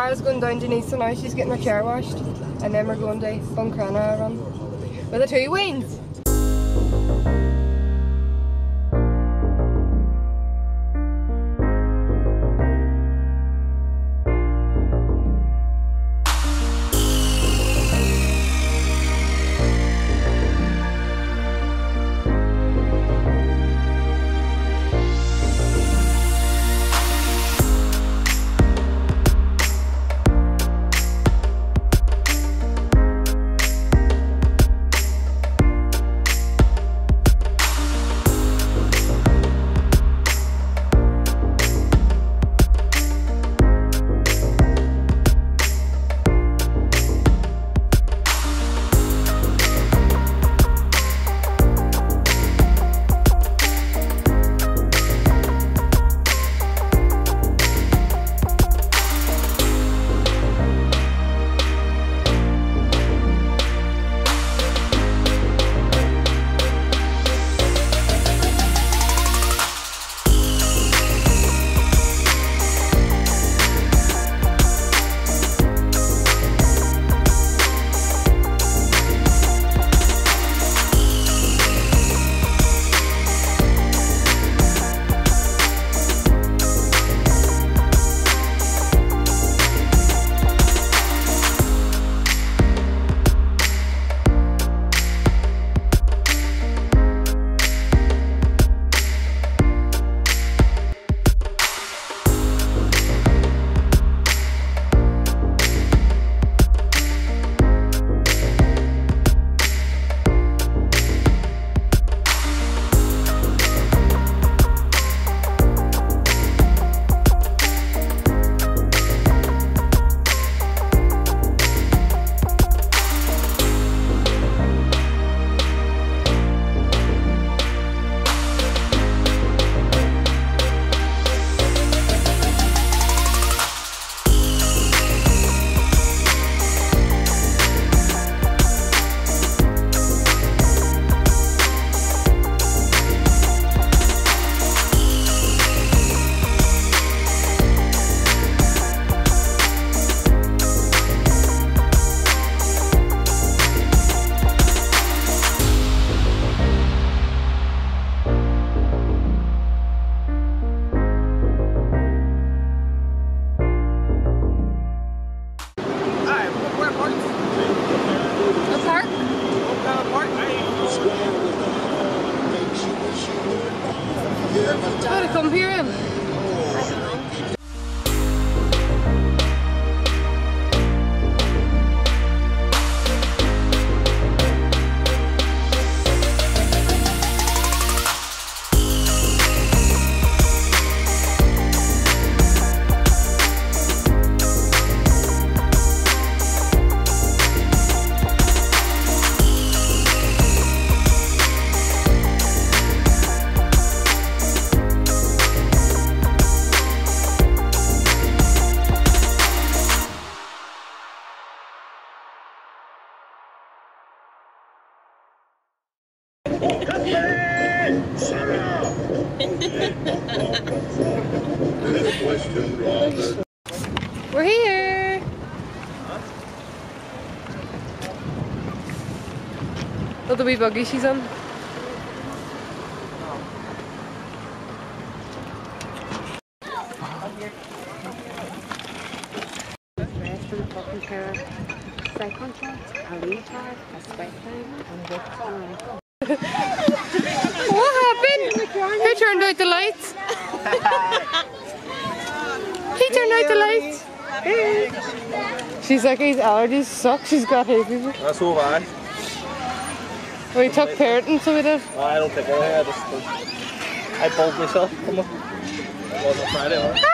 Sarah's going down to Denise now, she's getting her chair washed, and then we're going to Buncrana run with the two wings. We're here. Oh, the wee buggy she's on. What happened? Who turned out the lights? He turned out the lights. She's like, his allergies suck. She's got hay fever. That's all right. We took parenting, so we did. No, I don't think I just I pulled myself. Come on. It wasn't Friday, right? Hi.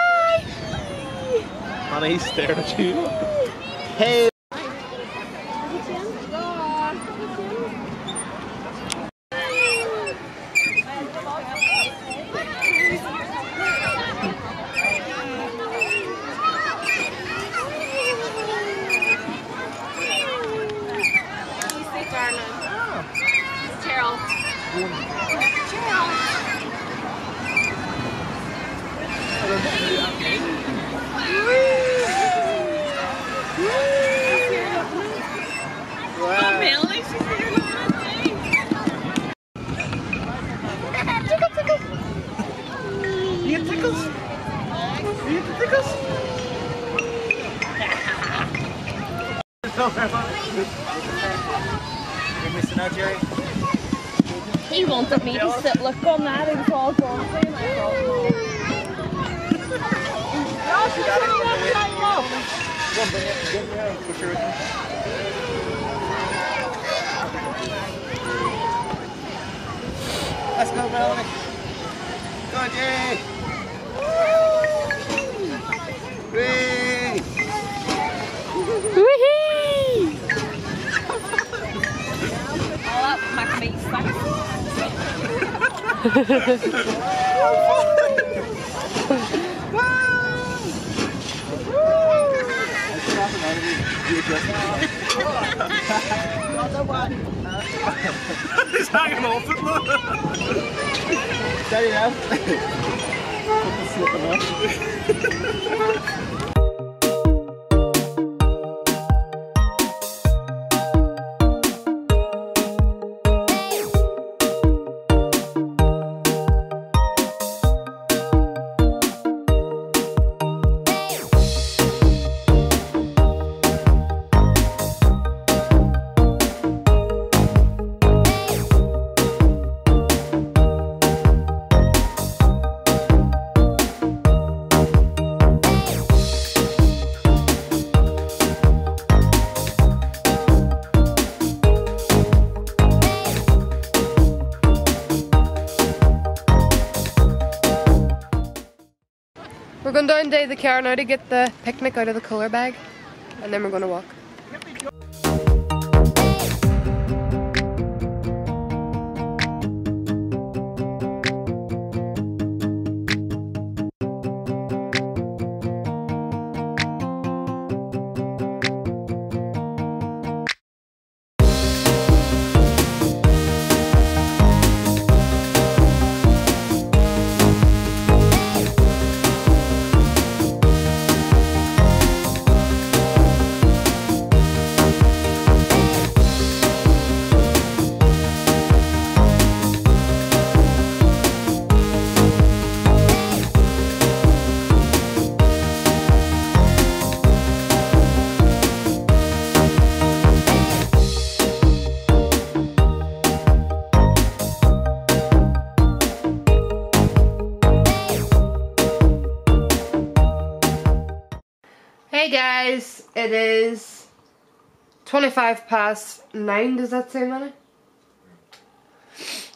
And he's staring at you. Hey. Cheryl. Tell her about it. Did we miss it now, Jerry? He wanted me to sit, look on that and fall down. Let's go, Melanie. Go, Jerry. Whee! Whee! I'll have mac meat snacks. He's hanging off it, look! There you go. Put the slipper on. We're going down to the car now to get the picnic out of the colour bag, and then we're going to walk. Hey guys, it is 9:25. Does that say, Melanie?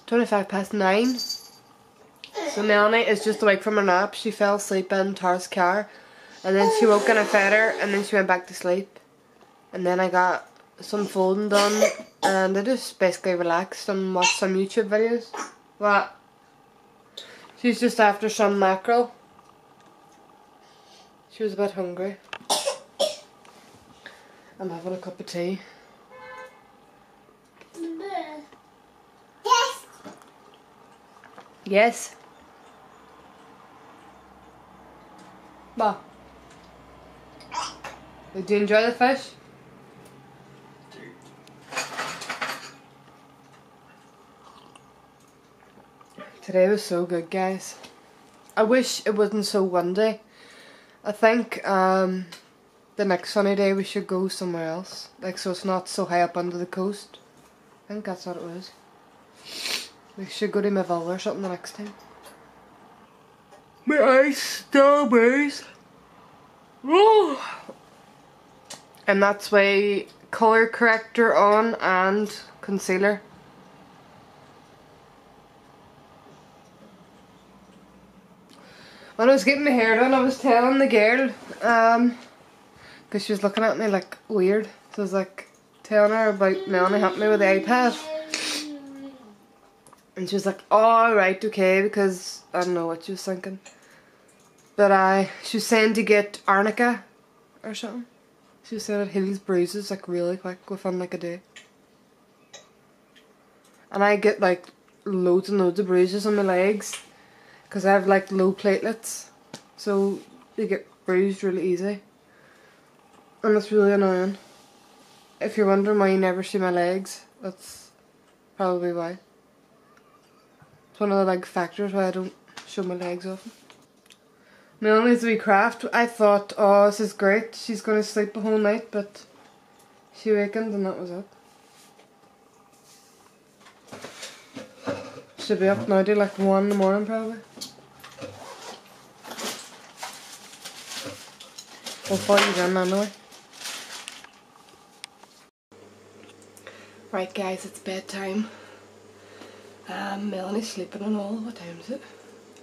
9:25. So Melanie is just awake from her nap. She fell asleep in Tara's car, and then she woke and I fed her, and then she went back to sleep. And then I got some folding done, and I just basically relaxed and watched some YouTube videos. What? She's just after some mackerel. She was a bit hungry. I'm having a cup of tea. Yes. Yes. Ma. Did you enjoy the fish? Today was so good, guys. I wish it wasn't so windy. I think the next sunny day we should go somewhere else, like so it's not so high up under the coast. I think that's what it was. We should go to Melville or something the next time. My eyes still burst. And that's why colour corrector on and concealer. When I was getting my hair done, I was telling the girl, because she was looking at me like weird. So I was like telling her about Melanie helped me with the iPad. And she was like, alright, okay, because I don't know what she was thinking. But she was saying to get Arnica or something. She was saying it heals bruises like really quick within like a day. And I get like loads and loads of bruises on my legs, because I have like low platelets, so they get bruised really easy, and it's really annoying. If you're wondering why you never see my legs, that's probably why. It's one of the like factors why I don't show my legs often. Melanie's wee craft. I thought, oh, this is great, she's gonna sleep the whole night, but She wakened and that was it. Should be up now, do like 1 in the morning probably. We'll find you then anyway. Right guys, it's bedtime. Melanie's sleeping and all. What time is it?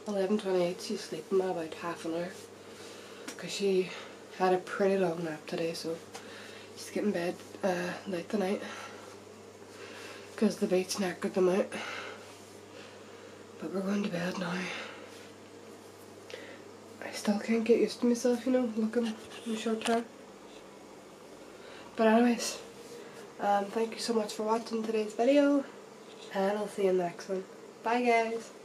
11:28. She's sleeping by about half an hour. Because she had a pretty long nap today, so she's getting bed late tonight. Because the beach knackered them out. But we're going to bed now. I still can't get used to myself, you know, looking in the short term. But anyways, thank you so much for watching today's video, and I'll see you in the next one. Bye guys!